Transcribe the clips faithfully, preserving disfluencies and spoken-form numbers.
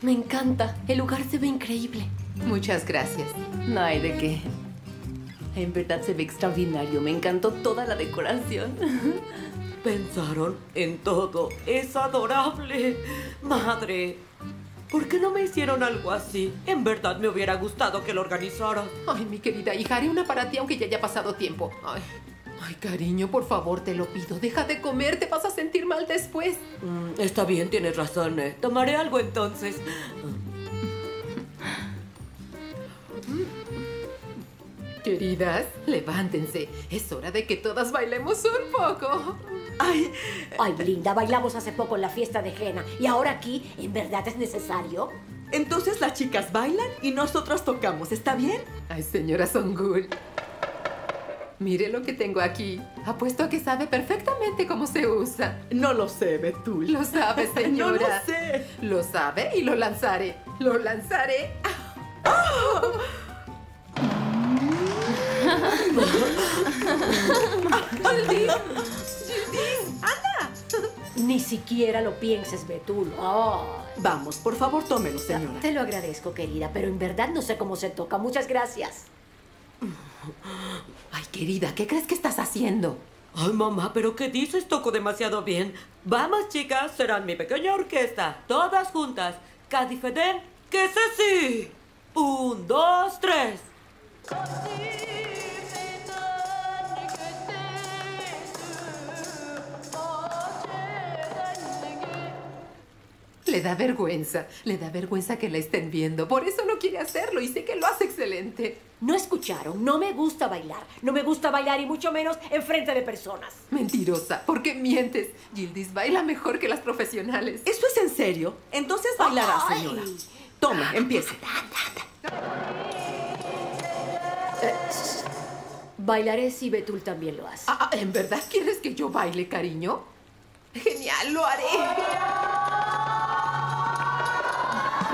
Me encanta. El lugar se ve increíble. Muchas gracias. No hay de qué. En verdad se ve extraordinario. Me encantó toda la decoración. Pensaron en todo. Es adorable. Madre, ¿por qué no me hicieron algo así? En verdad me hubiera gustado que lo organizaras. Ay, mi querida hija, haré una para ti aunque ya haya pasado tiempo. Ay. Ay, cariño, por favor, te lo pido. Deja de comer, te vas a sentir mal después. Mm, está bien, tienes razón. ¿eh? Tomaré algo entonces. Queridas, levántense. Es hora de que todas bailemos un poco. Ay, Ay linda, bailamos hace poco en la fiesta de Jenna. Y ahora aquí, ¿en verdad es necesario? Entonces las chicas bailan y nosotras tocamos, ¿está bien? Ay, señora Zongul. Mire lo que tengo aquí. Apuesto a que sabe perfectamente cómo se usa. No lo sé, Betul. Lo sabe, señora. No lo sé. Lo sabe y lo lanzaré. Lo lanzaré. ¡Oh! ¡Gildín! ¡Gildín! ¡Anda! Ni siquiera lo pienses, Betul. Oh. Vamos, por favor, tómelo, señora. Te lo agradezco, querida, pero en verdad no sé cómo se toca. Muchas gracias. Ay, querida, ¿qué crees que estás haciendo? Ay, mamá, ¿pero qué dices? Toco demasiado bien. Vamos, chicas, serán mi pequeña orquesta. Todas juntas. Cadifeden, ¿qué es así? Un, dos, tres. Le da vergüenza. Le da vergüenza que la estén viendo. Por eso no quiere hacerlo y sé que lo hace excelente. No escucharon. No me gusta bailar. No me gusta bailar y mucho menos en frente de personas. Mentirosa. ¿Por qué mientes? Yildiz baila mejor que las profesionales. ¿Eso es en serio? Entonces bailará, señora. Toma, empieza. Eh, bailaré si Betul también lo hace. Ah, ¿en verdad quieres que yo baile, cariño? Genial, lo haré.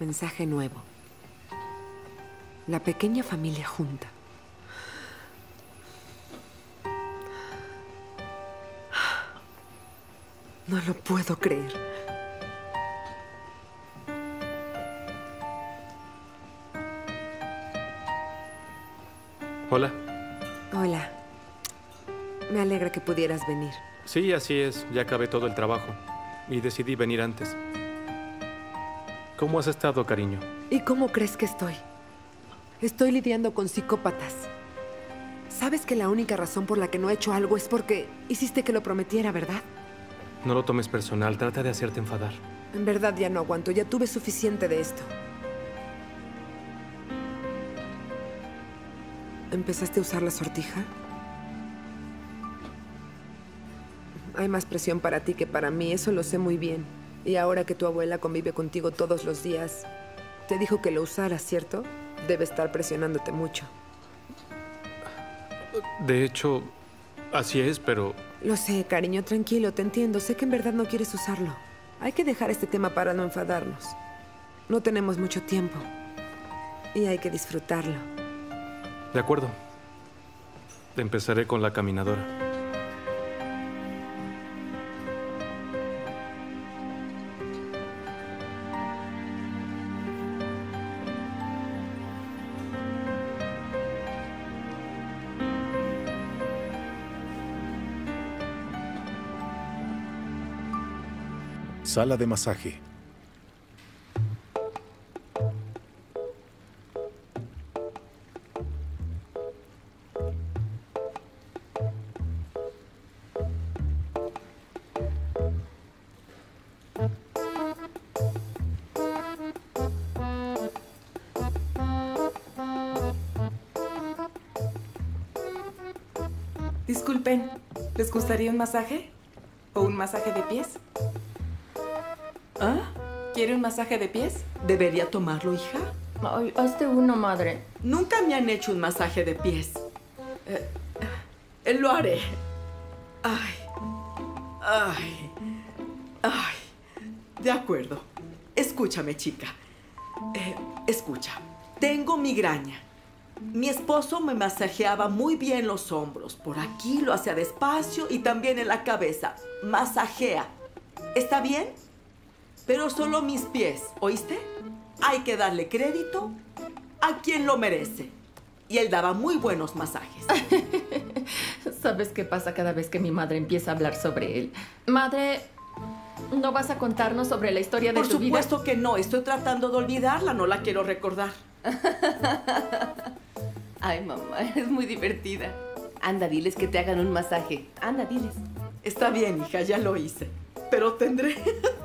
Mensaje nuevo. La pequeña familia junta. No lo puedo creer. Hola. Hola. Me alegra que pudieras venir. Sí, así es. Ya acabé todo el trabajo y decidí venir antes. ¿Cómo has estado, cariño? ¿Y cómo crees que estoy? Estoy lidiando con psicópatas. Sabes que la única razón por la que no he hecho algo es porque hiciste que lo prometiera, ¿verdad? No lo tomes personal. Trata de hacerte enfadar. En verdad ya no aguanto. Ya tuve suficiente de esto. ¿Empezaste a usar la sortija? Hay más presión para ti que para mí. Eso lo sé muy bien. Y ahora que tu abuela convive contigo todos los días, te dijo que lo usaras, ¿cierto? Debe estar presionándote mucho. De hecho, así es, pero... Lo sé, cariño, tranquilo, te entiendo. Sé que en verdad no quieres usarlo. Hay que dejar este tema para no enfadarnos. No tenemos mucho tiempo. Y hay que disfrutarlo. De acuerdo. Empezaré con la caminadora. Sala de masaje. Disculpen, ¿les gustaría un masaje? ¿O un masaje de pies? ¿Ah? ¿Quiere un masaje de pies? ¿Debería tomarlo, hija? Ay, hazte uno, madre. Nunca me han hecho un masaje de pies. Eh, eh, lo haré. Ay, ay, ay. De acuerdo. Escúchame, chica. Eh, escucha, tengo migraña. Mi esposo me masajeaba muy bien los hombros. Por aquí lo hacía despacio y también en la cabeza. Masajea. ¿Está bien? Pero solo mis pies, ¿oíste? Hay que darle crédito a quien lo merece. Y él daba muy buenos masajes. ¿Sabes qué pasa cada vez que mi madre empieza a hablar sobre él? Madre, ¿no vas a contarnos sobre la historia de tu vida? Por supuesto que no. Estoy tratando de olvidarla. No la quiero recordar. Ay, mamá, eres muy divertida. Anda, diles que te hagan un masaje. Anda, diles. Está bien, hija, ya lo hice. Pero tendré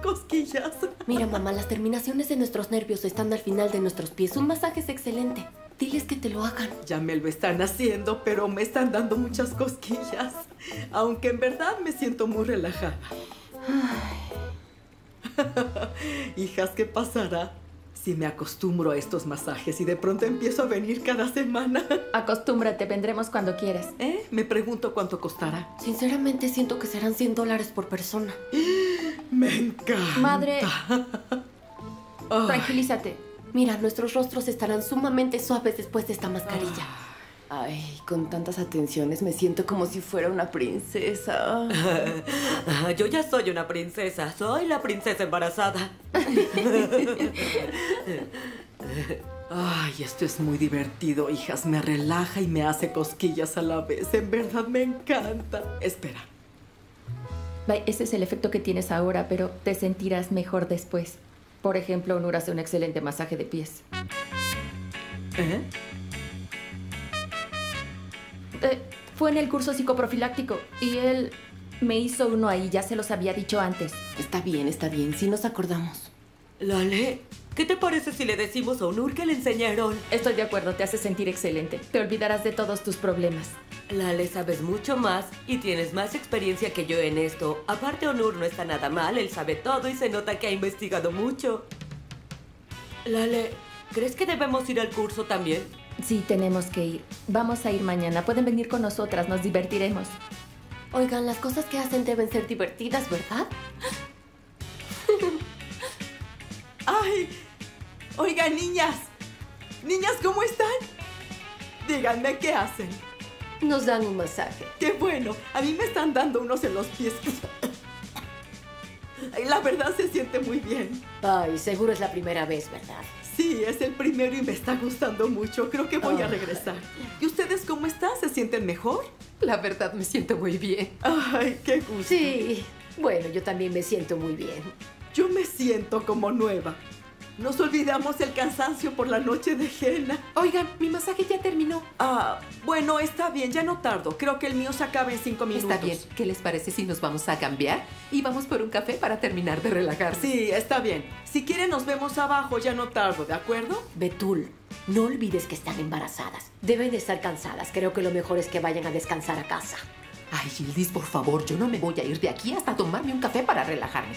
cosquillas. Mira, mamá, las terminaciones de nuestros nervios están al final de nuestros pies. Un masaje es excelente. Diles que te lo hagan. Ya me lo están haciendo, pero me están dando muchas cosquillas. Aunque en verdad me siento muy relajada. Hijas, ¿qué pasará si me acostumbro a estos masajes y de pronto empiezo a venir cada semana? Acostúmbrate, vendremos cuando quieras. ¿Eh? Me pregunto cuánto costará. Sinceramente siento que serán cien dólares por persona. ¡Me encanta! Madre, tranquilízate. Mira, nuestros rostros estarán sumamente suaves después de esta mascarilla. Ay, con tantas atenciones me siento como si fuera una princesa. Yo ya soy una princesa. Soy la princesa embarazada. Ay, esto es muy divertido, hijas. Me relaja y me hace cosquillas a la vez. En verdad me encanta. Espera. Ese es el efecto que tienes ahora, pero te sentirás mejor después. Por ejemplo, Onur hace un excelente masaje de pies. ¿Eh? Eh, fue en el curso psicoprofiláctico y él me hizo uno ahí, ya se los había dicho antes. Está bien, está bien, sí nos acordamos. Lale, ¿qué te parece si le decimos a Onur que le enseñe a Erol? Estoy de acuerdo, te hace sentir excelente. Te olvidarás de todos tus problemas. Lale, sabes mucho más y tienes más experiencia que yo en esto. Aparte, Onur no está nada mal, él sabe todo y se nota que ha investigado mucho. Lale, ¿crees que debemos ir al curso también? Sí, tenemos que ir. Vamos a ir mañana. Pueden venir con nosotras, nos divertiremos. Oigan, las cosas que hacen deben ser divertidas, ¿verdad? ¡Ay! Oigan, niñas. Niñas, ¿cómo están? Díganme, ¿qué hacen? Nos dan un masaje. ¡Qué bueno! A mí me están dando unos en los pies. La verdad se siente muy bien. Ay, seguro es la primera vez, ¿verdad? Sí, es el primero y me está gustando mucho. Creo que voy oh. a regresar. ¿Y ustedes cómo están? ¿Se sienten mejor? La verdad, me siento muy bien. Ay, qué gusto. Sí, bueno, yo también me siento muy bien. Yo me siento como nueva. Nos olvidamos el cansancio por la noche de Jenna. Oigan, mi masaje ya terminó. Ah, bueno, está bien, ya no tardo. Creo que el mío se acaba en cinco minutos. Está bien. ¿Qué les parece si nos vamos a cambiar y vamos por un café para terminar de relajarnos? Sí, está bien. Si quieren, nos vemos abajo, ya no tardo, ¿de acuerdo? Betul, no olvides que están embarazadas. Deben de estar cansadas. Creo que lo mejor es que vayan a descansar a casa. Ay, Yildiz, por favor, yo no me voy a ir de aquí hasta tomarme un café para relajarme.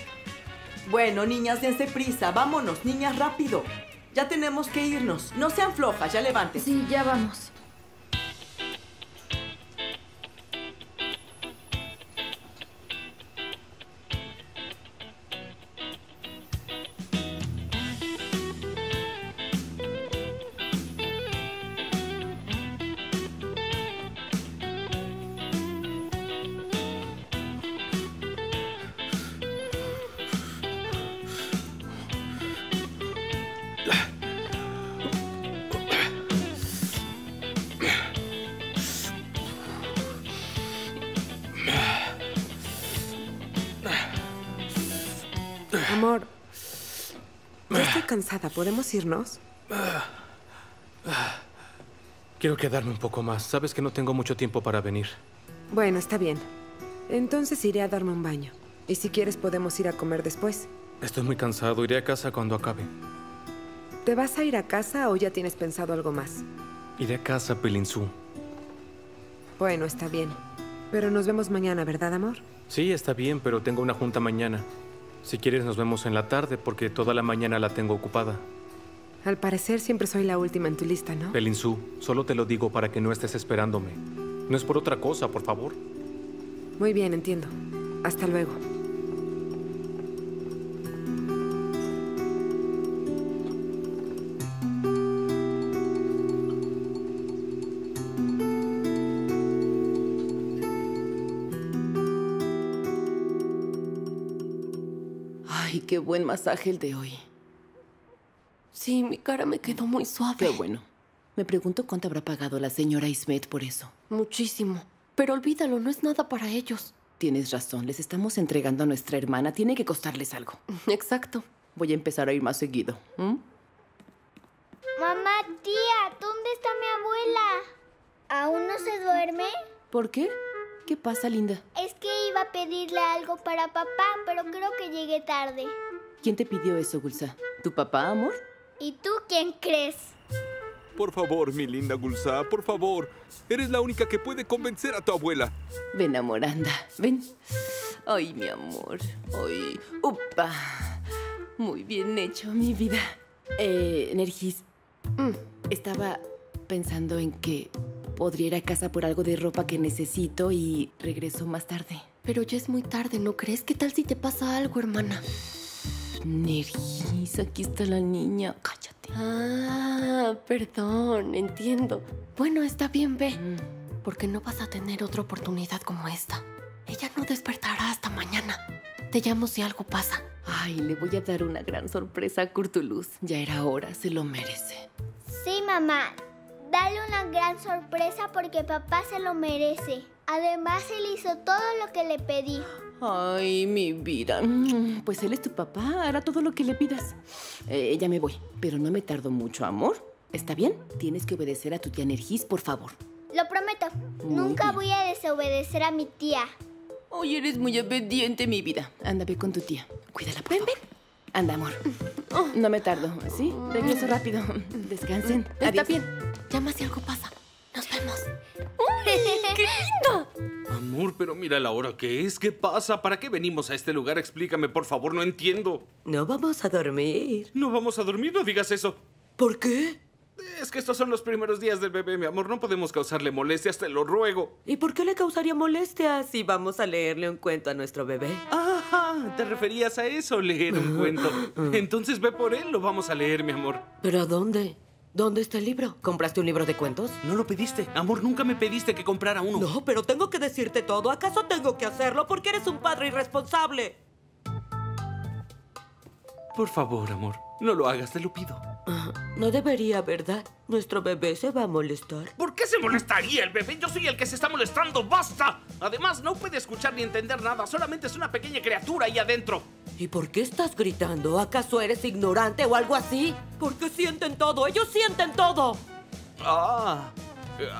Bueno, niñas, dense prisa. Vámonos, niñas, rápido. Ya tenemos que irnos. No sean flojas, ya levanten. Sí, ya vamos. Estoy cansada. ¿Podemos irnos? Quiero quedarme un poco más. Sabes que no tengo mucho tiempo para venir. Bueno, está bien. Entonces iré a darme un baño. Y si quieres podemos ir a comer después. Estoy muy cansado. Iré a casa cuando acabe. ¿Te vas a ir a casa o ya tienes pensado algo más? Iré a casa, Pelinsu. Bueno, está bien. Pero nos vemos mañana, ¿verdad, amor? Sí, está bien, pero tengo una junta mañana. Si quieres nos vemos en la tarde, porque toda la mañana la tengo ocupada. Al parecer siempre soy la última en tu lista, ¿no? Pelinsu, solo te lo digo para que no estés esperándome. No es por otra cosa, por favor. Muy bien, entiendo. Hasta luego. Ay, qué buen masaje el de hoy. Sí, mi cara me quedó muy suave. Qué bueno. Me pregunto cuánto habrá pagado la señora Ismet por eso. Muchísimo. Pero olvídalo, no es nada para ellos. Tienes razón, les estamos entregando a nuestra hermana. Tiene que costarles algo. Exacto. Voy a empezar a ir más seguido. ¿Mm? Mamá, tía, ¿dónde está mi abuela? ¿Aún no se duerme? ¿Por qué? ¿Qué pasa, linda? Es que iba a pedirle algo para papá, pero creo que llegué tarde. ¿Quién te pidió eso, Gulsa? ¿Tu papá, amor? ¿Y tú quién crees? Por favor, mi linda Gulsa, por favor. Eres la única que puede convencer a tu abuela. Ven, amor, anda. Ven. Ay, mi amor. Ay. ¡Upa! Muy bien hecho, mi vida. Eh, Nergis. Mm, estaba pensando en que podría ir a casa por algo de ropa que necesito y regreso más tarde. Pero ya es muy tarde, ¿no crees? ¿Qué tal si te pasa algo, hermana? Nergis, aquí está la niña. Cállate. Ah, perdón, entiendo. Bueno, está bien, ve. Mm. Porque no vas a tener otra oportunidad como esta. Ella no despertará hasta mañana. Te llamo si algo pasa. Ay, le voy a dar una gran sorpresa a Kurtuluz. Ya era hora, se lo merece. Sí, mamá. Dale una gran sorpresa porque papá se lo merece. Además, él hizo todo lo que le pedí. Ay, mi vida. Pues él es tu papá, hará todo lo que le pidas. Eh, ya me voy, pero no me tardo mucho, amor. ¿Está bien? Tienes que obedecer a tu tía Nergis, por favor. Lo prometo. Nunca voy a desobedecer a mi tía. Hoy eres muy obediente, mi vida. Anda, ve con tu tía. Cuídala, por favor. Ven, ven. Anda, amor. No me tardo, ¿sí? Regreso rápido. Descansen. Adiós. Está bien. Llama si algo pasa. Nos vemos. ¡Uy, qué lindo! Amor, pero mira la hora que es. ¿Qué pasa? ¿Para qué venimos a este lugar? Explícame, por favor. No entiendo. No vamos a dormir. ¿No vamos a dormir? No digas eso. ¿Por qué? Es que estos son los primeros días del bebé, mi amor. No podemos causarle molestias, te lo ruego. ¿Y por qué le causaría molestias si vamos a leerle un cuento a nuestro bebé? Ah, ¿te referías a eso? Leer un cuento. Entonces ve por él. Lo vamos a leer, mi amor. ¿Pero a dónde? ¿Dónde está el libro? ¿Compraste un libro de cuentos? No lo pediste. Amor, nunca me pediste que comprara uno. No, pero tengo que decirte todo. ¿Acaso tengo que hacerlo? Porque eres un padre irresponsable. Por favor, amor, no lo hagas, te lo pido. Ah, no debería, ¿verdad? Nuestro bebé se va a molestar. ¿Por qué se molestaría el bebé? Yo soy el que se está molestando. ¡Basta! Además, no puede escuchar ni entender nada. Solamente es una pequeña criatura ahí adentro. ¿Y por qué estás gritando? ¿Acaso eres ignorante o algo así? Porque sienten todo. ¡Ellos sienten todo! Ah,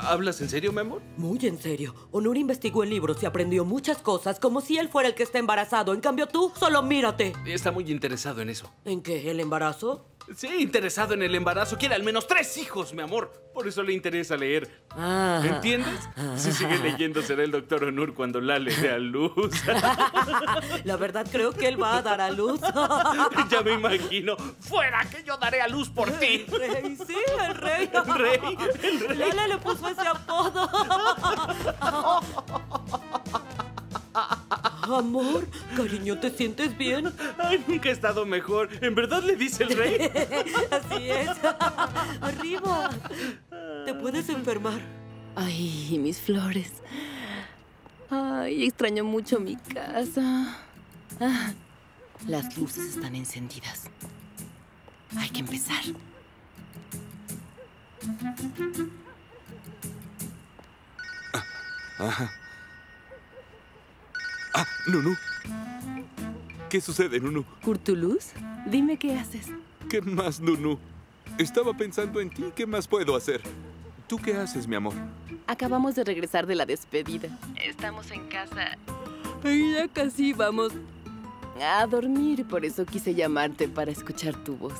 ¿hablas en serio, mi amor? Muy en serio. Onur investigó en libros y aprendió muchas cosas, como si él fuera el que está embarazado. En cambio tú, solo mírate. Está muy interesado en eso. ¿En qué? ¿El embarazo? Sí, interesado en el embarazo. Quiere al menos tres hijos, mi amor. Por eso le interesa leer. Ah. ¿Entiendes? Ah. Si sigue leyendo será el doctor Onur cuando Lale dé a luz. La verdad creo que él va a dar a luz. Ya me imagino. ¡Fuera que yo daré a luz por ti! El rey, sí, el rey. El rey, el rey. Lale le puso ese apodo. Amor, cariño, ¿te sientes bien? Ay, nunca he estado mejor. ¿En verdad le dice el rey? Así es. Arriba. Te puedes enfermar. Ay, mis flores. Ay, extraño mucho mi casa. Ah, las luces están encendidas. Hay que empezar. Ah, ajá. Ah, Nunu. ¿Qué sucede, Nunu? ¿Kurtuluz? Dime qué haces. ¿Qué más, Nunu? Estaba pensando en ti. ¿Qué más puedo hacer? ¿Tú qué haces, mi amor? Acabamos de regresar de la despedida. Estamos en casa. Ay, ya casi vamos a dormir. Por eso quise llamarte, para escuchar tu voz.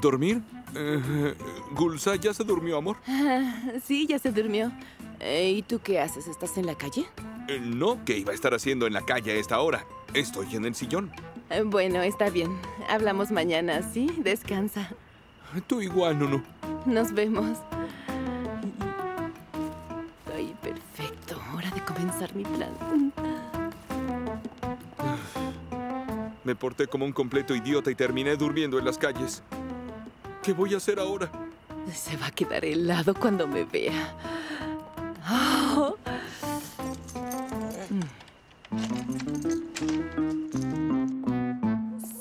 ¿Dormir? Eh, Gulsa, ¿ya se durmió, amor? Ah, sí, ya se durmió. Eh, ¿Y tú qué haces? ¿Estás en la calle? Eh, no, ¿qué iba a estar haciendo en la calle a esta hora? Estoy en el sillón. Eh, bueno, está bien. Hablamos mañana, ¿sí? Descansa. Tú igual, Nunu. Nos vemos. Ay, perfecto. Hora de comenzar mi plan. Me porté como un completo idiota y terminé durmiendo en las calles. ¿Qué voy a hacer ahora? Se va a quedar helado cuando me vea. Oh.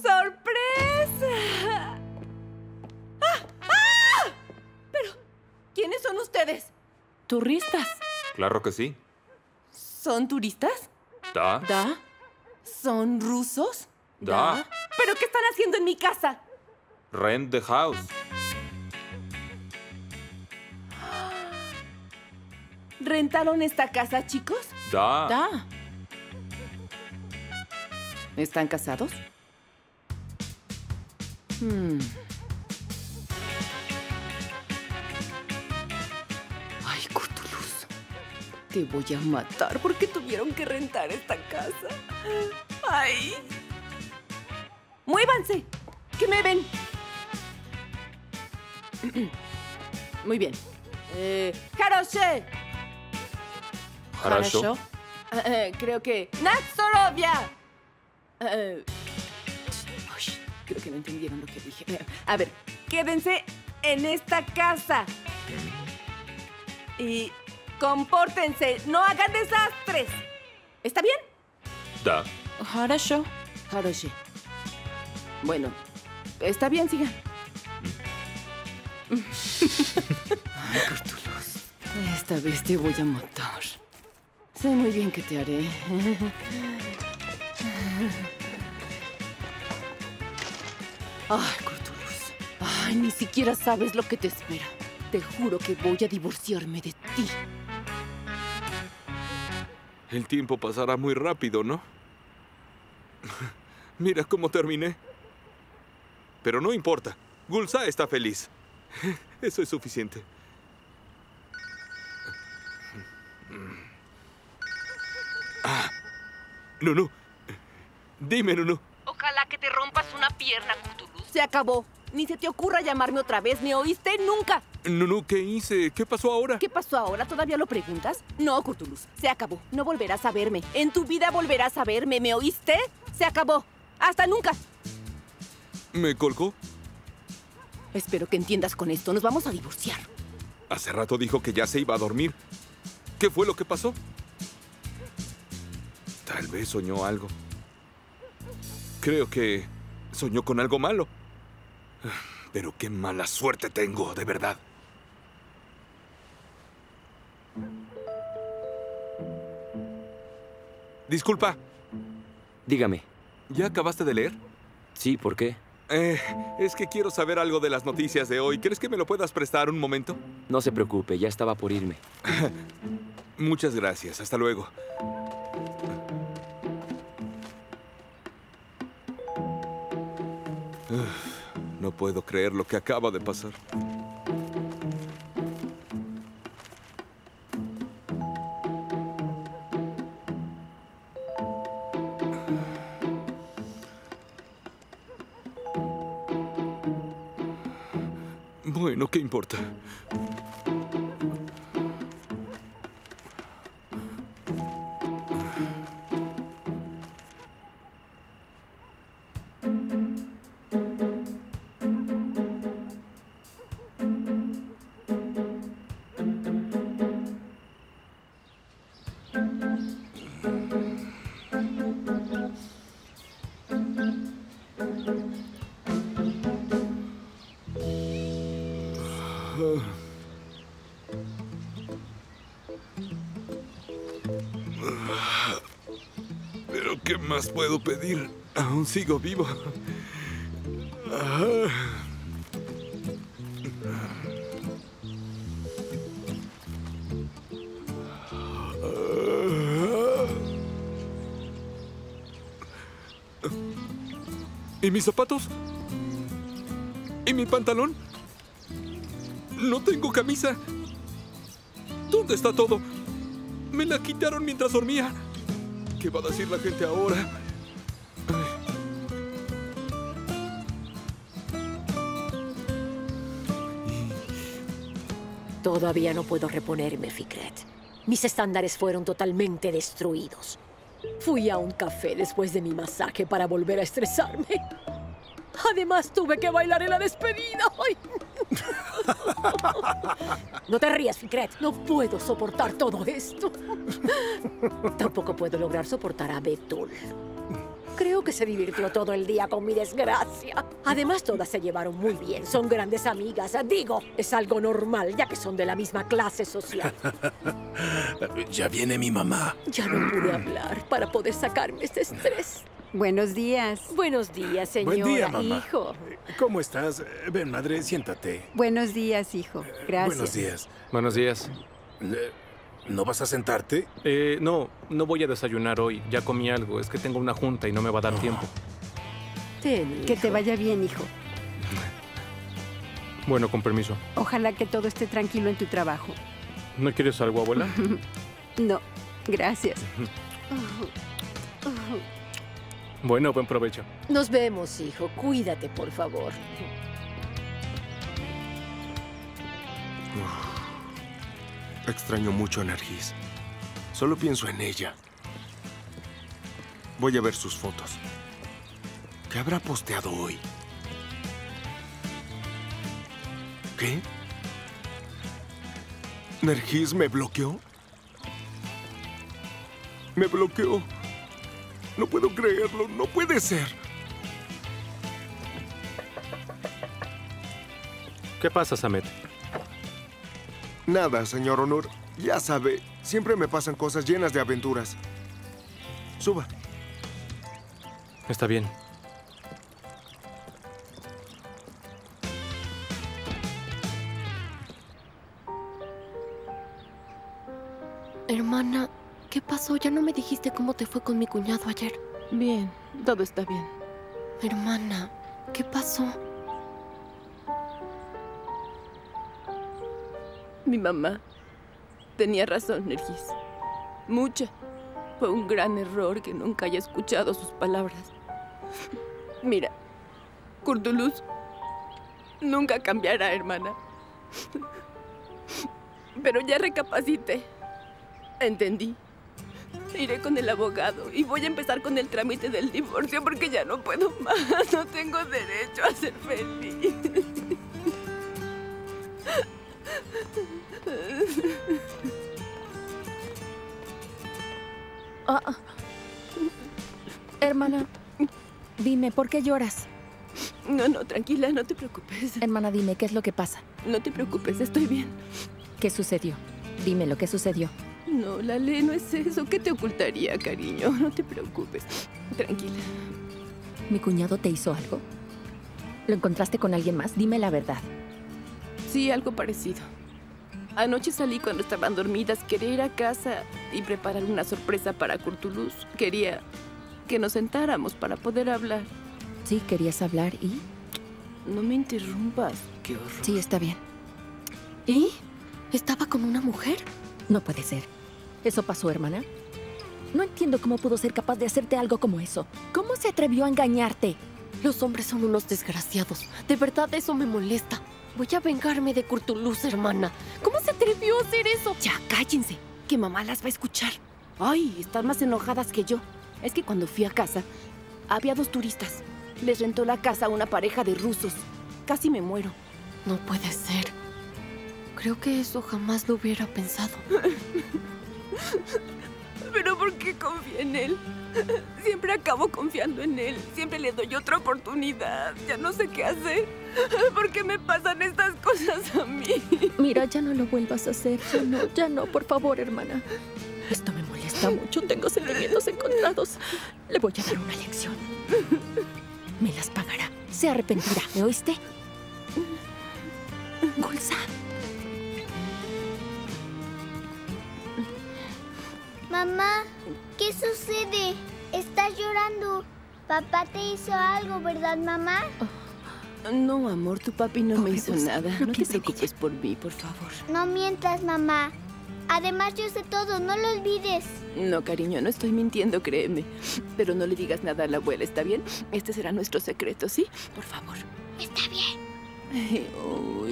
¡Sorpresa! ¡Ah! ¡Ah! Pero, ¿quiénes son ustedes? Turistas. Claro que sí. ¿Son turistas? Da. ¿Da? ¿Son rusos? Da. Da. ¿Pero qué están haciendo en mi casa? Rent the house. ¿Rentaron esta casa, chicos? Da. Da. ¿Están casados? Hmm. Ay, Kurtuluz. Te voy a matar porque tuvieron que rentar esta casa. Ay. ¡Muévanse! ¡Que me ven! Muy bien. Eh, Haroshe. Harosho. Uh, creo que... ¡Natsorovia! Uh, creo que no entendieron lo que dije. A ver, quédense en esta casa. Y compórtense. ¡No hagan desastres! ¿Está bien? Da. Harosho. Haroshe. Bueno, está bien, sigan. Ay, Kurtuluz. Esta vez te voy a matar. Sé muy bien qué te haré. Ay, Kurtuluz. Ay, ni siquiera sabes lo que te espera. Te juro que voy a divorciarme de ti. El tiempo pasará muy rápido, ¿no? Mira cómo terminé. Pero no importa. Gulsa está feliz. Eso es suficiente. Ah. Nunu. Dime, Nunu. Ojalá que te rompas una pierna, Kurtuluz. Se acabó. Ni se te ocurra llamarme otra vez. ¿Me oíste? Nunca. Nunu, ¿qué hice? ¿Qué pasó ahora? ¿Qué pasó ahora? ¿Todavía lo preguntas? No, Kurtuluz. Se acabó. No volverás a verme. En tu vida volverás a verme. ¿Me oíste? Se acabó. Hasta nunca. ¿Me colgó? Espero que entiendas con esto. Nos vamos a divorciar. Hace rato dijo que ya se iba a dormir. ¿Qué fue lo que pasó? Tal vez soñó algo. Creo que soñó con algo malo. Pero qué mala suerte tengo, de verdad. Disculpa. Dígame. ¿Ya acabaste de leer? Sí, ¿por qué? Eh, es que quiero saber algo de las noticias de hoy. ¿Crees que me lo puedas prestar un momento? No se preocupe, ya estaba por irme. Muchas gracias, hasta luego. Uf, no puedo creer lo que acaba de pasar. Bueno, ¿qué importa? ¿Qué más puedo pedir? Aún sigo vivo. Ah. ¿Y mis zapatos? ¿Y mi pantalón? No tengo camisa. ¿Dónde está todo? Me la quitaron mientras dormía. ¿Qué va a decir la gente ahora? Todavía no puedo reponerme, Fikret. Mis estándares fueron totalmente destruidos. Fui a un café después de mi masaje para volver a estresarme. Además, tuve que bailar en la despedida. ¡Ay! No te rías, Fikret. No puedo soportar todo esto. Tampoco puedo lograr soportar a Betul. Creo que se divirtió todo el día con mi desgracia. Además, todas se llevaron muy bien. Son grandes amigas. Digo, es algo normal, ya que son de la misma clase social. Ya viene mi mamá. Ya no pude hablar para poder sacarme este estrés. Buenos días. Buenos días, señora. Buen día, mamá. Hijo. ¿Cómo estás? Ven, madre, siéntate. Buenos días, hijo. Gracias. Buenos días. Buenos días. ¿No vas a sentarte? Eh, no, no voy a desayunar hoy. Ya comí algo. Es que tengo una junta y no me va a dar oh. tiempo. Ten, que te vaya bien, hijo. Bueno, con permiso. Ojalá que todo esté tranquilo en tu trabajo. ¿No quieres algo, abuela? No, gracias. Bueno, buen provecho. Nos vemos, hijo. Cuídate, por favor. Uf. Extraño mucho a Nergis. Solo pienso en ella. Voy a ver sus fotos. ¿Qué habrá posteado hoy? ¿Qué? ¿Nergis me bloqueó? Me bloqueó. No puedo creerlo. No puede ser. ¿Qué pasa, Samet? Nada, señor Onur. Ya sabe, siempre me pasan cosas llenas de aventuras. Suba. Está bien. Hermana, ¿qué pasó? Ya no me dijiste cómo te fue con mi cuñado ayer. Bien, todo está bien. Hermana, ¿qué pasó? Mi mamá tenía razón, Nergis. Mucha. Fue un gran error que nunca haya escuchado sus palabras. Mira, Kurtuluz nunca cambiará, hermana. Pero ya recapacité. Entendí. Iré con el abogado y voy a empezar con el trámite del divorcio porque ya no puedo más. No tengo derecho a ser feliz. Ah, hermana, dime, ¿por qué lloras? No, no, tranquila, no te preocupes. Hermana, dime, ¿qué es lo que pasa? No te preocupes, estoy bien. ¿Qué sucedió? Dime lo que sucedió. No, Lale, no es eso. ¿Qué te ocultaría, cariño? No te preocupes. Tranquila. ¿Mi cuñado te hizo algo? ¿Lo encontraste con alguien más? Dime la verdad. Sí, algo parecido. Anoche salí cuando estaban dormidas. Quería ir a casa y preparar una sorpresa para Kurtuluz. Quería que nos sentáramos para poder hablar. Sí, querías hablar y... No me interrumpas. Qué horror. Sí, está bien. ¿Y? ¿Estaba con una mujer? No puede ser. ¿Eso pasó, hermana? No entiendo cómo pudo ser capaz de hacerte algo como eso. ¿Cómo se atrevió a engañarte? Los hombres son unos desgraciados. De verdad, eso me molesta. Voy a vengarme de Kurtuluz, hermana. ¿Cómo se atrevió a hacer eso? Ya, cállense, que mamá las va a escuchar. Ay, están más enojadas que yo. Es que cuando fui a casa, había dos turistas. Les rentó la casa a una pareja de rusos. Casi me muero. No puede ser. Creo que eso jamás lo hubiera pensado. ¿Pero por qué confía en él? Siempre acabo confiando en él. Siempre le doy otra oportunidad. Ya no sé qué hacer. ¿Por qué me pasan estas cosas a mí? Mira, ya no lo vuelvas a hacer. Ya no, ya no, por favor, hermana. Esto me molesta mucho. Tengo sentimientos encontrados. Le voy a dar una lección. Me las pagará. Se arrepentirá. ¿Me oíste? Gulsa. Mamá, ¿qué sucede? Estás llorando. Papá te hizo algo, ¿verdad, mamá? Oh, no, amor, tu papi no Pobre me hizo vos, nada. No te preocupes por mí, por favor. No mientas, mamá. Además, yo sé todo, no lo olvides. No, cariño, no estoy mintiendo, créeme. Pero no le digas nada a la abuela, ¿está bien? Este será nuestro secreto, ¿sí? Por favor. Está bien. Ay, oh,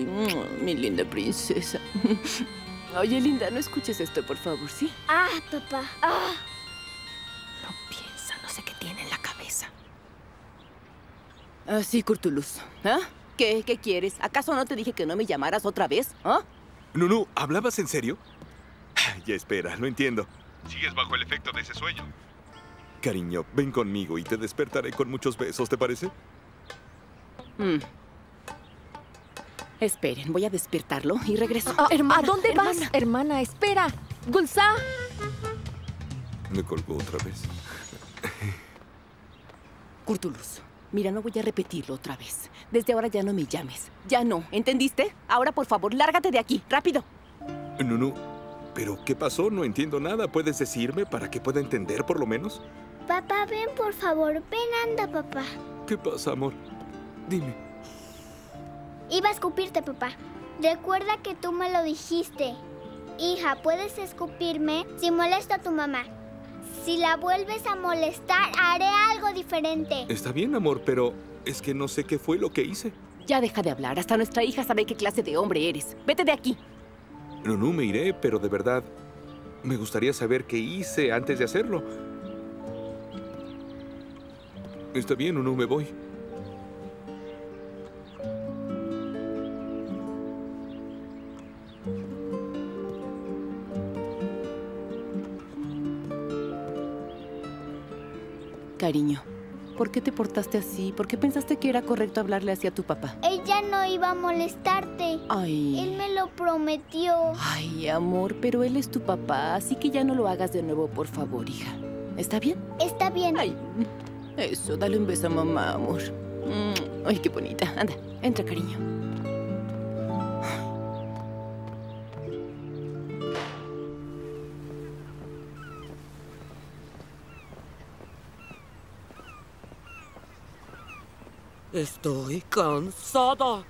mi linda princesa. Oye, linda, no escuches esto, por favor, ¿sí? Ah, papá. Ah. No piensa, no sé qué tiene en la cabeza. Ah, sí, Kurtuluz. ¿Ah? ¿Qué? ¿Qué quieres? ¿Acaso no te dije que no me llamaras otra vez? ¿Ah? No, no, ¿hablabas en serio? Ya espera, lo entiendo. Sigues bajo el efecto de ese sueño. Cariño, ven conmigo y te despertaré con muchos besos, ¿te parece? Mm. Esperen, voy a despertarlo y regreso. Ah, hermana, ¿a dónde hermana? vas? Hermana, espera. Gulsa. Me colgó otra vez. Kurtuluz, mira, no voy a repetirlo otra vez. Desde ahora ya no me llames. Ya no, ¿entendiste? Ahora, por favor, lárgate de aquí, rápido. No, no. ¿Pero qué pasó? No entiendo nada. ¿Puedes decirme para que pueda entender por lo menos? Papá, ven, por favor. Ven, anda, papá. ¿Qué pasa, amor? Dime. Iba a escupirte, papá. Recuerda que tú me lo dijiste. Hija, puedes escupirme si molesto a tu mamá. Si la vuelves a molestar, haré algo diferente. Está bien, amor, pero es que no sé qué fue lo que hice. Ya deja de hablar. Hasta nuestra hija sabe qué clase de hombre eres. Vete de aquí. No, no, me iré, pero de verdad, me gustaría saber qué hice antes de hacerlo. Está bien, no, no, me voy. Cariño, ¿por qué te portaste así? ¿Por qué pensaste que era correcto hablarle así a tu papá? Ella no iba a molestarte. Ay. Él me lo prometió. Ay, amor, pero él es tu papá, así que ya no lo hagas de nuevo, por favor, hija. ¿Está bien? Está bien. Ay, eso, dale un beso a mamá, amor. Ay, qué bonita. Anda, entra, cariño. Estoy cansada.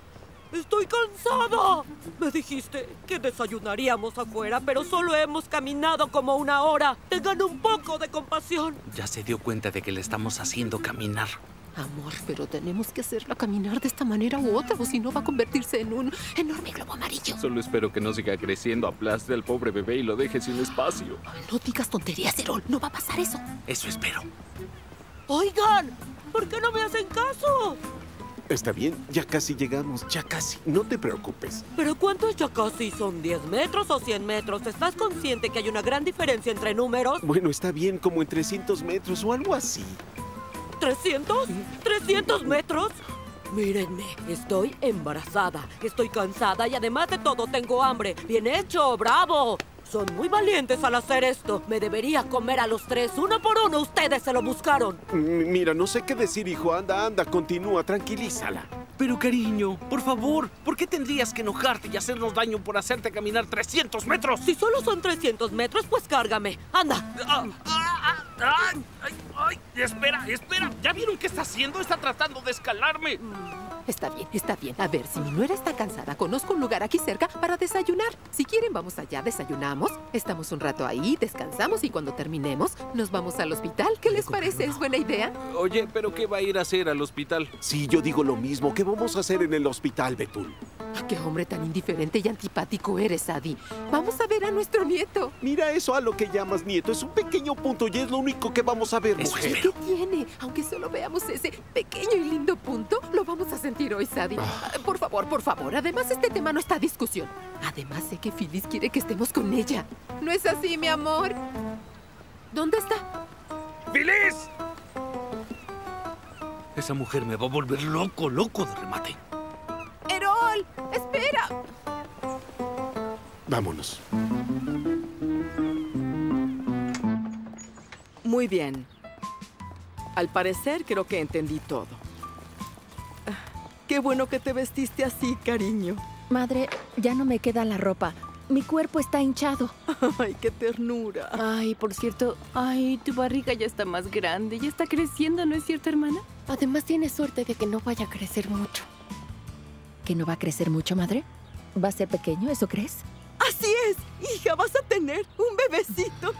Estoy cansada. Me dijiste que desayunaríamos afuera, pero solo hemos caminado como una hora. Tengan un poco de compasión. Ya se dio cuenta de que le estamos haciendo caminar. Amor, pero tenemos que hacerla caminar de esta manera u otra, o si no va a convertirse en un enorme globo amarillo. Solo espero que no siga creciendo, aplaste al pobre bebé y lo deje sin espacio. No digas tonterías, Erol. No va a pasar eso. Eso espero. Oigan, ¿por qué no me hacen caso? Está bien, ya casi llegamos, ya casi. No te preocupes. ¿Pero cuánto es ya casi? ¿Son diez metros o cien metros? ¿Estás consciente que hay una gran diferencia entre números? Bueno, está bien, como en trescientos metros o algo así. ¿trescientos? ¿trescientos metros? Mírenme, estoy embarazada, estoy cansada y además de todo tengo hambre. ¡Bien hecho, bravo! Son muy valientes al hacer esto. Me debería comer a los tres, uno por uno. Ustedes se lo buscaron. Mira, no sé qué decir, hijo. Anda, anda, continúa, tranquilízala. Pero, cariño, por favor, ¿por qué tendrías que enojarte y hacernos daño por hacerte caminar trescientos metros? Si solo son trescientos metros, pues cárgame. Anda. Ah, ah, ah, ay, ay, ay. Espera, espera. ¿Ya vieron qué está haciendo? Está tratando de escalarme. Está bien, está bien. A ver, si mi nuera está cansada, conozco un lugar aquí cerca para desayunar. Si quieren, vamos allá, desayunamos, estamos un rato ahí, descansamos y cuando terminemos, nos vamos al hospital. ¿Qué les parece? ¿Es buena idea? Oye, ¿pero qué va a ir a hacer al hospital? Sí, yo digo lo mismo. ¿Qué vamos a hacer en el hospital, Betul? ¡Qué hombre tan indiferente y antipático eres, Adi! ¡Vamos a ver a nuestro nieto! Mira eso a lo que llamas nieto. Es un pequeño punto y es lo único que vamos a ver, mujer. ¿Qué tiene? Aunque solo veamos ese pequeño y lindo punto, lo vamos a sentir hoy, Adi. Ah. Por favor, por favor. Además, este tema no está a discusión. Además, sé que Phyllis quiere que estemos con ella. ¿No es así, mi amor? ¿Dónde está? ¡Phyllis! Esa mujer me va a volver loco, loco de remate. ¡Erol! ¡Espera! Vámonos. Muy bien. Al parecer, creo que entendí todo. Qué bueno que te vestiste así, cariño. Madre, ya no me queda la ropa. Mi cuerpo está hinchado. ¡Ay, qué ternura! Ay, por cierto, ay, tu barriga ya está más grande. Ya está creciendo, ¿no es cierto, hermana? Además, tienes suerte de que no vaya a crecer mucho. ¿Que no va a crecer mucho, madre? ¿Va a ser pequeño, eso crees? ¡Así es! Hija, vas a tener un bebecito.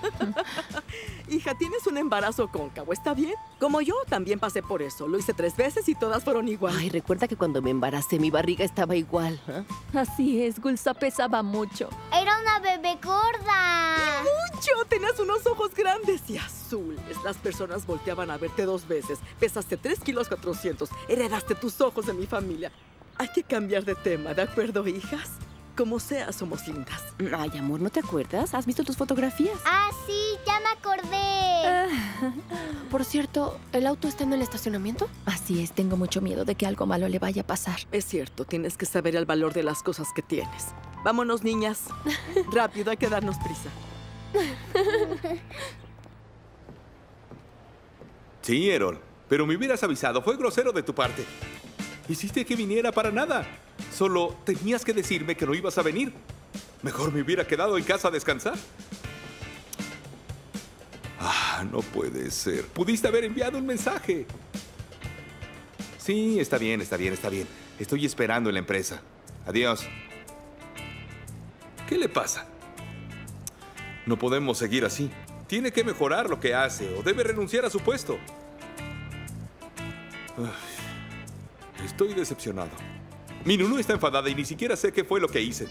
Hija, tienes un embarazo cóncavo, ¿está bien? Como yo, también pasé por eso. Lo hice tres veces y todas fueron igual. Ay, recuerda que cuando me embaracé, mi barriga estaba igual. ¿Eh? Así es, Gulsa pesaba mucho. Era una bebé gorda. Y mucho. Tenías unos ojos grandes y azules. Las personas volteaban a verte dos veces. Pesaste tres kilos cuatrocientos. Heredaste tus ojos de mi familia. Hay que cambiar de tema, ¿de acuerdo, hijas? Como sea, somos lindas. Ay, amor, ¿no te acuerdas? ¿Has visto tus fotografías? Ah, sí, ya me acordé. Por cierto, ¿el auto está en el estacionamiento? Así es, tengo mucho miedo de que algo malo le vaya a pasar. Es cierto, tienes que saber el valor de las cosas que tienes. Vámonos, niñas. Rápido, hay que darnos prisa. Sí, Erol, pero me hubieras avisado. Fue grosero de tu parte. Hiciste que viniera para nada. Solo tenías que decirme que no ibas a venir. Mejor me hubiera quedado en casa a descansar. Ah, no puede ser. Pudiste haber enviado un mensaje. Sí, está bien, está bien, está bien. Estoy esperando en la empresa. Adiós. ¿Qué le pasa? No podemos seguir así. Tiene que mejorar lo que hace o debe renunciar a su puesto. Uf. Estoy decepcionado. Mi Nunu está enfadada y ni siquiera sé qué fue lo que hice.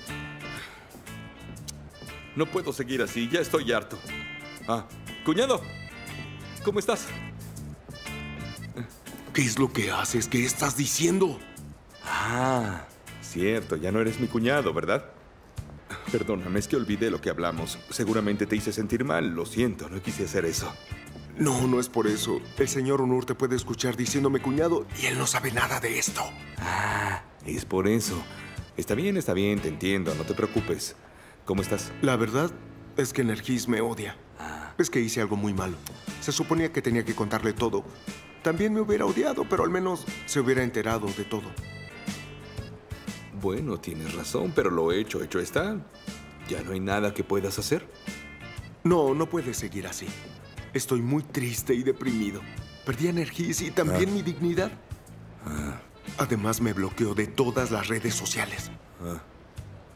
No puedo seguir así, ya estoy harto. Ah, cuñado, ¿cómo estás? ¿Qué es lo que haces? ¿Qué estás diciendo? Ah, cierto, ya no eres mi cuñado, ¿verdad? Perdóname, es que olvidé lo que hablamos. Seguramente te hice sentir mal, lo siento, no quise hacer eso. No, no es por eso. El señor Onur te puede escuchar diciéndome cuñado y él no sabe nada de esto. Ah, es por eso. Está bien, está bien, te entiendo, no te preocupes. ¿Cómo estás? La verdad es que Nergis me odia. Ah. Es que hice algo muy malo. Se suponía que tenía que contarle todo. También me hubiera odiado, pero al menos se hubiera enterado de todo. Bueno, tienes razón, pero lo hecho, hecho está. Ya no hay nada que puedas hacer. No, no puedes seguir así. Estoy muy triste y deprimido. Perdí energía y también ah. mi dignidad. Ah. Además, me bloqueó de todas las redes sociales. Ah.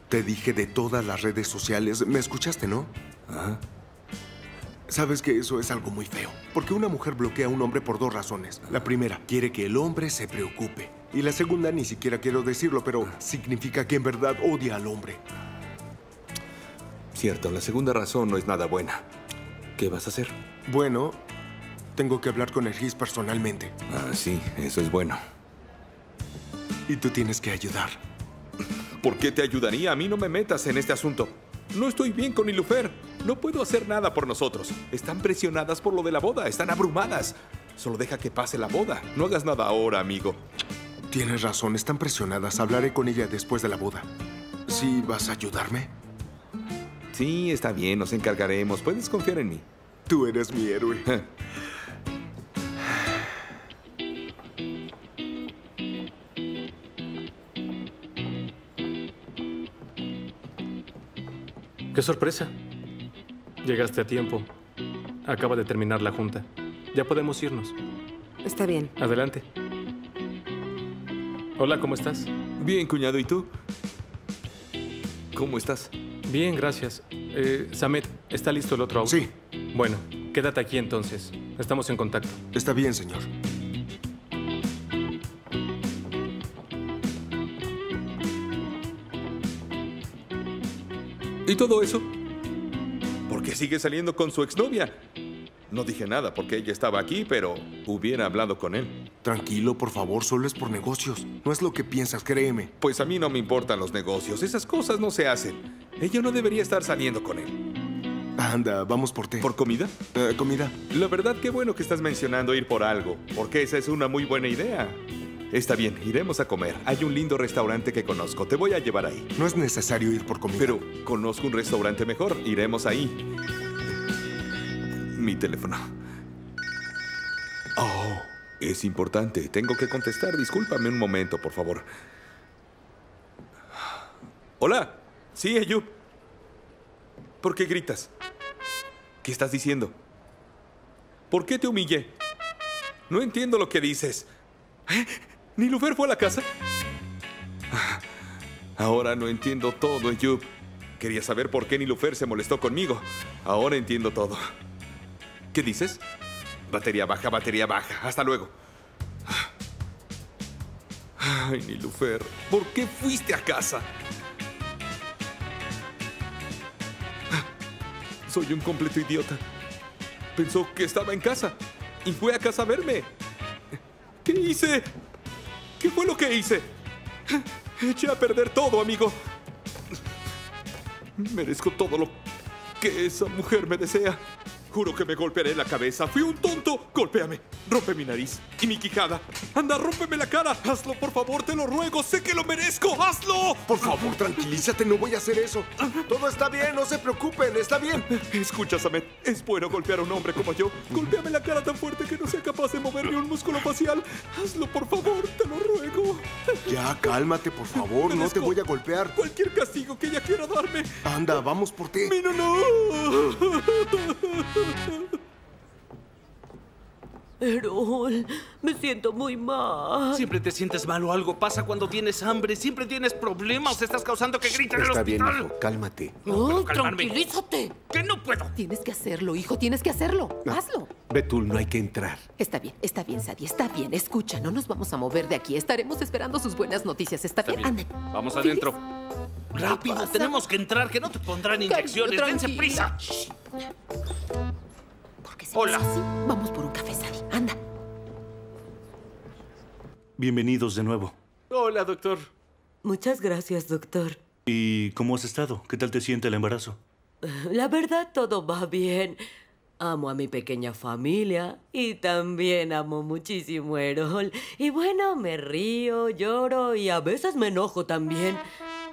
Te dije de todas las redes sociales. ¿Me escuchaste, no? Ah. Sabes que eso es algo muy feo. Porque una mujer bloquea a un hombre por dos razones. Ah. La primera, quiere que el hombre se preocupe. Y la segunda, ni siquiera quiero decirlo, pero ah. significa que en verdad odia al hombre. Cierto, la segunda razón no es nada buena. ¿Qué vas a hacer? Bueno, tengo que hablar con Nergis personalmente. Ah, sí, eso es bueno. Y tú tienes que ayudar. ¿Por qué te ayudaría? A mí no me metas en este asunto. No estoy bien con Nilufer. No puedo hacer nada por nosotros. Están presionadas por lo de la boda. Están abrumadas. Solo deja que pase la boda. No hagas nada ahora, amigo. Tienes razón. Están presionadas. Hablaré con ella después de la boda. ¿Sí vas a ayudarme? Sí, está bien. Nos encargaremos. Puedes confiar en mí. Tú eres mi héroe. ¡Qué sorpresa! Llegaste a tiempo. Acaba de terminar la junta. Ya podemos irnos. Está bien. Adelante. Hola, ¿cómo estás? Bien, cuñado. ¿Y tú? ¿Cómo estás? Bien, gracias. Eh, Samet, ¿está listo el otro auto? Sí. Bueno, quédate aquí entonces. Estamos en contacto. Está bien, señor. ¿Y todo eso? ¿Por qué sigue saliendo con su exnovia? No dije nada porque ella estaba aquí, pero hubiera hablado con él. Tranquilo, por favor. Solo es por negocios. No es lo que piensas, créeme. Pues a mí no me importan los negocios. Esas cosas no se hacen. Ella no debería estar saliendo con él. Anda, vamos por té. ¿Por comida? Eh, comida. La verdad, qué bueno que estás mencionando ir por algo, porque esa es una muy buena idea. Está bien, iremos a comer. Hay un lindo restaurante que conozco. Te voy a llevar ahí. No es necesario ir por comida. Pero conozco un restaurante mejor. Iremos ahí. Mi teléfono. Oh, es importante. Tengo que contestar. Discúlpame un momento, por favor. Hola. Sí, Eyüp. ¿Por qué gritas? ¿Qué estás diciendo? ¿Por qué te humillé? No entiendo lo que dices. ¿Eh? ¿Nilufer fue a la casa? Ahora no entiendo todo, Eyüp. Quería saber por qué Nilufer se molestó conmigo. Ahora entiendo todo. ¿Qué dices? Batería baja, batería baja. Hasta luego. Ay, Nilufer, ¿por qué fuiste a casa? Soy un completo idiota. Pensó que estaba en casa y fue a casa a verme. ¿Qué hice? ¿Qué fue lo que hice? Eché a perder todo, amigo. Merezco todo lo que esa mujer me desea. Juro que me golpearé la cabeza. Fui un tonto. Golpéame. Rompe mi nariz y mi quijada. Anda, rómpeme la cara. Hazlo, por favor, te lo ruego. Sé que lo merezco. ¡Hazlo! Por favor, tranquilízate. No voy a hacer eso. Todo está bien. No se preocupen. Está bien. Escucha, Samet. Es bueno golpear a un hombre como yo. Golpéame la cara tan fuerte que no sea capaz de mover ni un músculo facial. Hazlo, por favor. Te lo ruego. Ya, cálmate, por favor. Merezco. No te voy a golpear. Cualquier castigo que ella quiera darme. Anda, vamos por ti. ¡Mi no, no! Erol, me siento muy mal. Siempre te sientes mal o algo pasa cuando tienes hambre. Siempre tienes problemas. Estás causando que griten en el hospital. Está bien, hijo. Cálmate. No, oh, tranquilízate. Que no puedo. Tienes que hacerlo, hijo. Tienes que hacerlo. Ah, hazlo. Betul, no hay que entrar. Está bien, está bien, Sadie. Está bien. Escucha, no nos vamos a mover de aquí. Estaremos esperando sus buenas noticias. Está, está bien. bien. Anden. Vamos adentro. Rápido, pasa? tenemos que entrar. Que no te pondrán inyecciones. Cariño, dense prisa. Shh. Si Hola. Así, vamos por un café, Sadie. Anda. Bienvenidos de nuevo. Hola, doctor. Muchas gracias, doctor. ¿Y cómo has estado? ¿Qué tal te siente el embarazo? La verdad, todo va bien. Amo a mi pequeña familia y también amo muchísimo a Erol. Y bueno, me río, lloro y a veces me enojo también.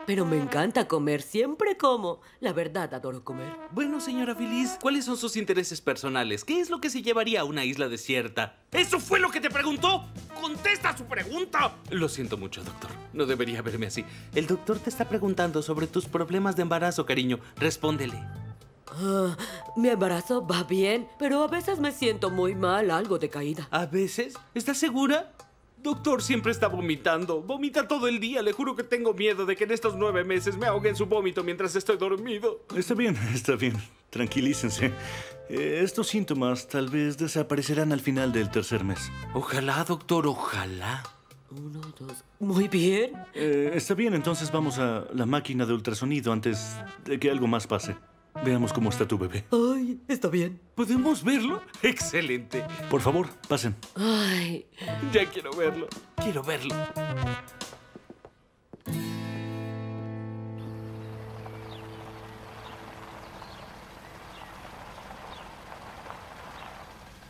Pero me encanta comer. Siempre como. La verdad, adoro comer. Bueno, señora Phyllis, ¿cuáles son sus intereses personales? ¿Qué es lo que se llevaría a una isla desierta? ¿Eso fue lo que te preguntó? ¡Contesta su pregunta! Lo siento mucho, doctor. No debería verme así. El doctor te está preguntando sobre tus problemas de embarazo, cariño. Respóndele. Uh, mi embarazo va bien, pero a veces me siento muy mal, algo decaída. ¿A veces? ¿Estás segura? Doctor siempre está vomitando. Vomita todo el día. Le juro que tengo miedo de que en estos nueve meses me ahogue en su vómito mientras estoy dormido. Está bien, está bien. Tranquilícense. Eh, estos síntomas tal vez desaparecerán al final del tercer mes. Ojalá, doctor, ojalá. Uno, dos... Muy bien. Eh, está bien, entonces vamos a la máquina de ultrasonido antes de que algo más pase. Veamos cómo está tu bebé. Ay, está bien. ¿Podemos verlo? Excelente. Por favor, pasen. Ay. Ya quiero verlo. Quiero verlo.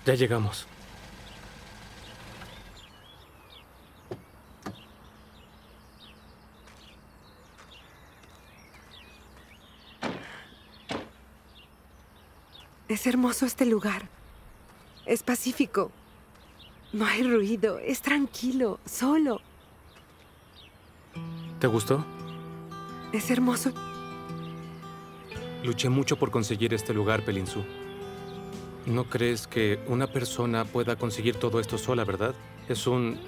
Ya llegamos. Es hermoso este lugar. Es pacífico. No hay ruido. Es tranquilo, solo. ¿Te gustó? Es hermoso. Luché mucho por conseguir este lugar, Pelinsu. ¿No crees que una persona pueda conseguir todo esto sola, verdad? Es un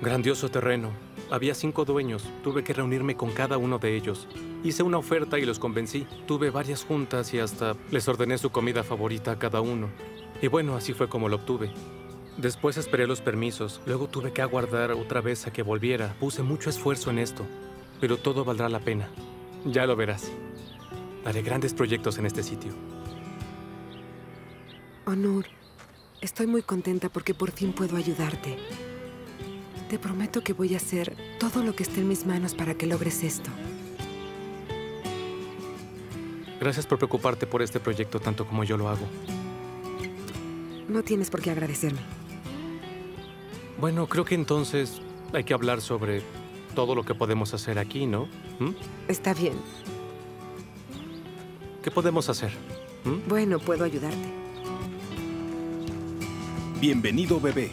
grandioso terreno. Había cinco dueños. Tuve que reunirme con cada uno de ellos. Hice una oferta y los convencí. Tuve varias juntas y hasta les ordené su comida favorita a cada uno. Y bueno, así fue como lo obtuve. Después esperé los permisos. Luego tuve que aguardar otra vez a que volviera. Puse mucho esfuerzo en esto, pero todo valdrá la pena. Ya lo verás. Haré grandes proyectos en este sitio. Onur, estoy muy contenta porque por fin puedo ayudarte. Te prometo que voy a hacer todo lo que esté en mis manos para que logres esto. Gracias por preocuparte por este proyecto tanto como yo lo hago. No tienes por qué agradecerme. Bueno, creo que entonces hay que hablar sobre todo lo que podemos hacer aquí, ¿no? ¿Mm? Está bien. ¿Qué podemos hacer? ¿Mm? Bueno, puedo ayudarte. Bienvenido, bebé.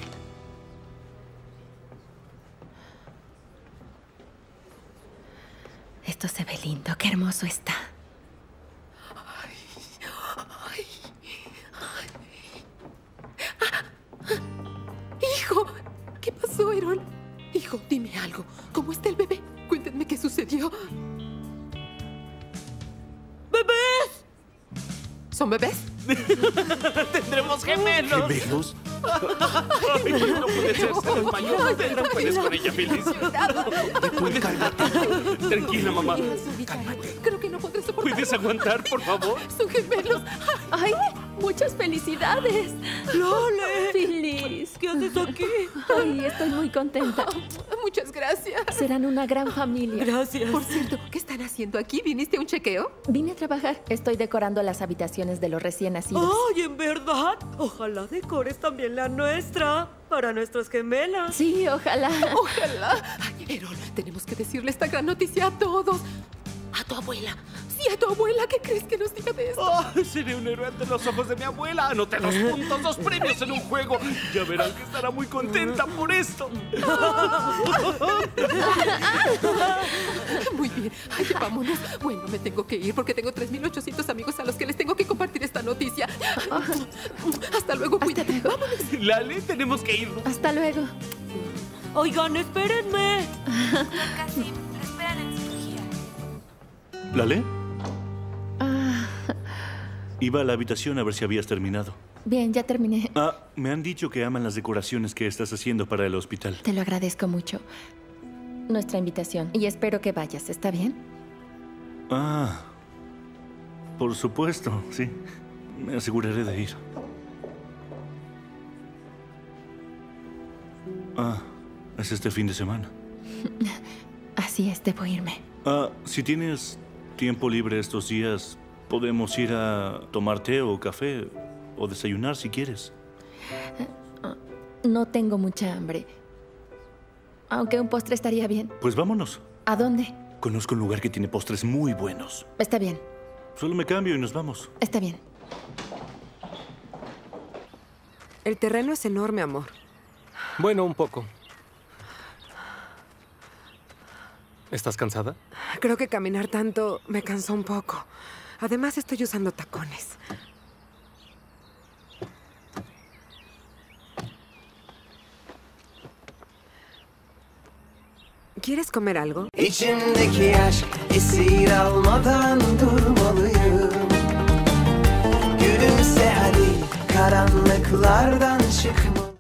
Esto se ve lindo. Qué hermoso está. ¡Bebés! ¿Son bebés? ¡Tendremos gemelos! ¿Gemelos? Ay, no puedes ser español. No puedes con ella, Phyllis. ¿Puedes? Cálmate. Tranquila, mamá. Cálmate. Creo que no podré soportarlo. ¿Puedes aguantar, por favor? Son gemelos. ¡Ay! ¡Muchas felicidades! ¡Lale! ¡Phyllis! ¿Qué haces aquí? Ay, estoy muy contenta. Muchas gracias. Serán una gran familia. Gracias. Por cierto, ¿qué están haciendo aquí? ¿Viniste a un chequeo? Vine a trabajar. Estoy decorando las habitaciones de los recién nacidos. ¡Ay, en verdad! Ojalá decores también la nuestra. Para nuestras gemelas. Sí, ojalá. Ojalá. Ay, Erol, tenemos que decirle esta gran noticia a todos. A tu abuela. Sí, a tu abuela. ¿Qué crees que nos diga de esto? Oh, seré un héroe ante los ojos de mi abuela. Anoté dos puntos, dos premios en un juego. Ya verán que estará muy contenta por esto. Muy bien. Ay, vámonos. Bueno, me tengo que ir porque tengo tres mil ochocientos amigos a los que les tengo que compartir esta noticia. Hasta luego, cuídate. Hasta luego. Vámonos. Lale, tenemos que irnos. Hasta luego. Oigan, espérenme. Casi, la esperan en su... ¿Lale? Ah. Iba a la habitación a ver si habías terminado. Bien, ya terminé. Ah, me han dicho que aman las decoraciones que estás haciendo para el hospital. Te lo agradezco mucho. Nuestra invitación. Y espero que vayas, ¿está bien? Ah, por supuesto, sí. Me aseguraré de ir. Ah, es este fin de semana. Así es, debo irme. Ah, si tienes tiempo libre estos días, podemos ir a tomar té o café o desayunar si quieres. No tengo mucha hambre. Aunque un postre estaría bien. Pues vámonos. ¿A dónde? Conozco un lugar que tiene postres muy buenos. Está bien. Solo me cambio y nos vamos. Está bien. El terreno es enorme, amor. Bueno, un poco. ¿Estás cansada? Creo que caminar tanto me cansó un poco. Además, estoy usando tacones. ¿Quieres comer algo? İçimdeki aşk esir almadan durmalıyım. Gülümse hadi, karanlıklardan çıkma.